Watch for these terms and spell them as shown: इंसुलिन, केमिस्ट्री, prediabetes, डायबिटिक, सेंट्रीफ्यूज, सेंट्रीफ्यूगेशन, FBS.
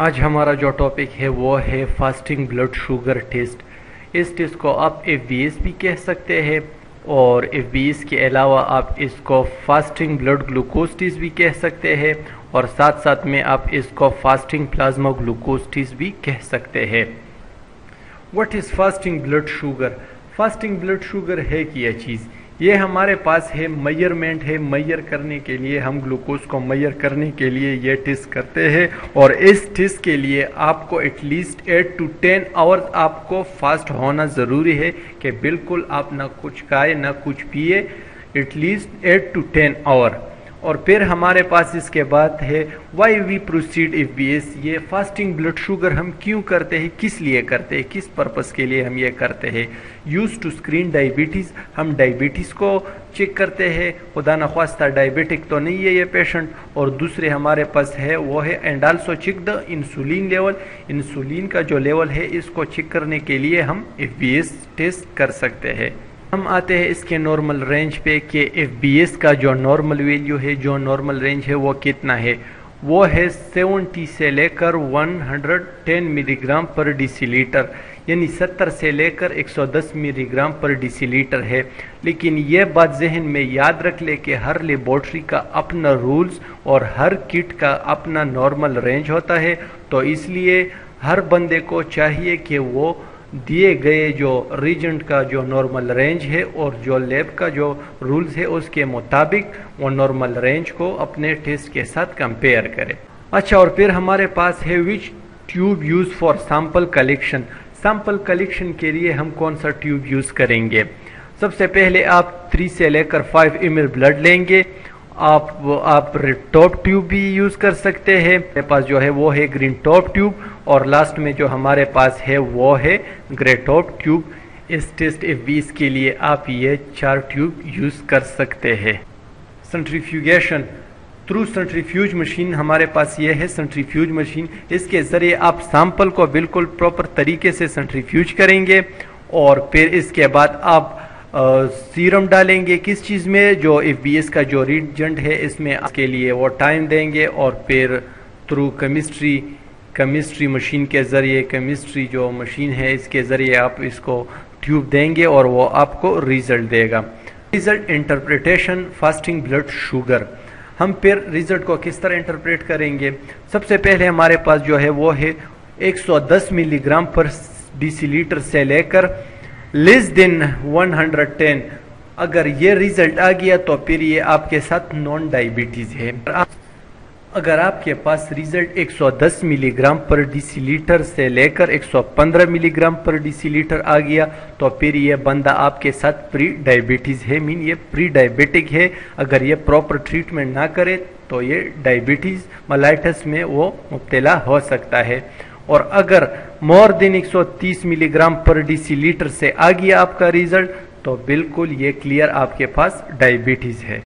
आज हमारा जो टॉपिक है वो है फास्टिंग ब्लड शुगर टेस्ट। इस टेस्ट को आप FBS भी कह सकते हैं और FBS के अलावा आप इसको फास्टिंग ब्लड ग्लूकोज टेस्ट भी कह सकते हैं और साथ साथ में आप इसको फास्टिंग प्लाज्मा ग्लूकोज टेस्ट भी कह सकते हैं। What is fasting blood sugar? Fasting blood sugar है कि यह चीज़ ये हमारे पास है, मेजरमेंट है। मेजर करने के लिए हम ग्लूकोज को मेजर करने के लिए ये टेस्ट करते हैं और इस टेस्ट के लिए आपको एटलीस्ट 8 to 10 आवर्स आपको फास्ट होना ज़रूरी है कि बिल्कुल आप ना कुछ खाए ना कुछ पिए, एटलीस्ट 8 to 10 आवर। और फिर हमारे पास इसके बाद है वाई वी प्रोसीड FBS। ये फास्टिंग ब्लड शुगर हम क्यों करते हैं, किस लिए करते हैं, किस पर्पस के लिए हम ये करते हैं। यूज टू स्क्रीन डायबिटीज़, हम डायबिटीज़ को चेक करते हैं, खुदा न ख्वास्ता डायबिटिक तो नहीं है ये पेशेंट। और दूसरे हमारे पास है वो है and also check the इंसुलिन level. इंसुलिन का जो लेवल है इसको चेक करने के लिए हम FBS टेस्ट कर सकते हैं। हम आते हैं इसके नॉर्मल रेंज पे कि FBS का जो नॉर्मल वैल्यू है, जो नॉर्मल रेंज है वो कितना है, वो है 70 से लेकर 110 मिलीग्राम पर डिसीलीटर, यानी 70 से लेकर 110 मिलीग्राम पर डिसीलीटर है। लेकिन ये बात जहन में याद रख ले कि हर लेबोरेटरी का अपना रूल्स और हर किट का अपना नॉर्मल रेंज होता है, तो इसलिए हर बंदे को चाहिए कि वो दिए गए जो रीजेंट का जो नॉर्मल रेंज है और जो लैब का जो रूल्स है उसके मुताबिक वो नॉर्मल रेंज को अपने टेस्ट के साथ कंपेयर करें। अच्छा, और फिर हमारे पास है which tube use for sample collection. Sample collection के लिए हम कौन सा ट्यूब यूज़ करेंगे? सबसे पहले आप 3 से लेकर 5 ml ब्लड लेंगे। आप रेड टॉप ट्यूब भी यूज़ कर सकते हैं, मेरे पास जो है वो है ग्रीन टॉप ट्यूब, और लास्ट में जो हमारे पास है वो है ग्रे टॉप ट्यूब। इस टेस्ट FBS के लिए आप ये 4 ट्यूब यूज़ कर सकते हैं। सेंट्रीफ्यूगेशन थ्रू सेंट्रीफ्यूज मशीन, हमारे पास ये है सेंट्रीफ्यूज मशीन। इसके ज़रिए आप सैंपल को बिल्कुल प्रॉपर तरीके से सेंट्रीफ्यूज करेंगे और फिर इसके बाद आप सीरम डालेंगे किस चीज़ में, जो FBS का जो रिएजेंट है इसमें, इसके लिए वो टाइम देंगे। और फिर थ्रू केमिस्ट्री मशीन के ज़रिए, केमिस्ट्री जो मशीन है इसके ज़रिए आप इसको ट्यूब देंगे और वो आपको रिज़ल्ट देगा। Result interpretation fasting blood sugar, हम फिर रिज़ल्ट को किस तरह इंटरप्रेट करेंगे। सबसे पहले हमारे पास जो है वो है 110 मिलीग्राम पर डिसीलीटर से लेकर लेस देन 110। अगर ये रिज़ल्ट आ गया तो फिर ये आपके साथ नॉन डायबिटीज़ है। अगर आपके पास रिज़ल्ट 110 मिलीग्राम पर डिसीलीटर से लेकर 115 मिलीग्राम पर डिसीलीटर आ गया तो फिर ये बंदा आपके साथ प्री डायबिटीज़ है, मीन ये प्री डायबिटिक है। अगर ये प्रॉपर ट्रीटमेंट ना करे तो ये डायबिटीज़ मलाइटस में वो मुब्तला हो सकता है। और अगर मोर देन 130 मिलीग्राम पर डिसीलीटर से आ गया आपका रिज़ल्ट तो बिल्कुल ये क्लियर आपके पास डायबिटीज़ है।